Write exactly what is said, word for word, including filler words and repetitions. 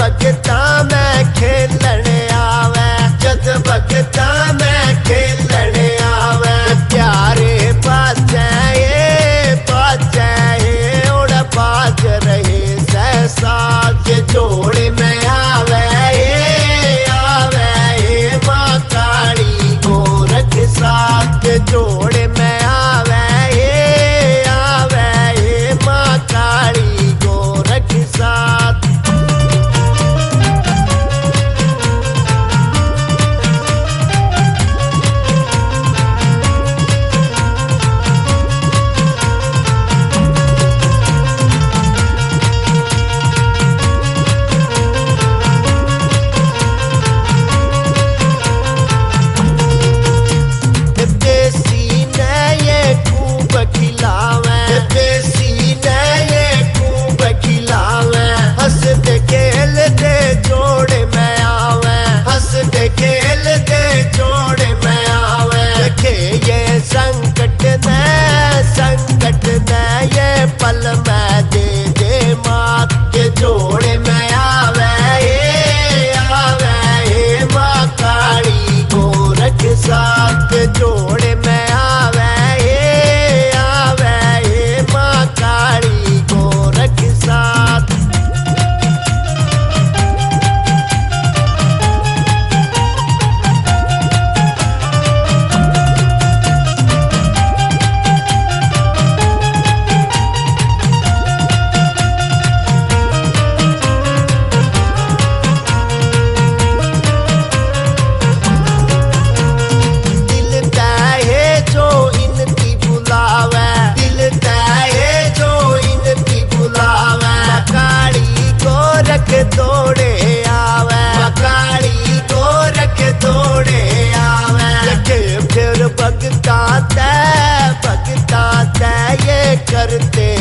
भगता मैं खेलन आवे, जद भगता मैं खेलन आवे। प्यारे पास ये पास उड़ पास रहे सहसा, ये जोड़े में आवे आवे माँ काली गोरख साथ। ये जोड़े में आवे आवे माँ काली गोरख साथ। करते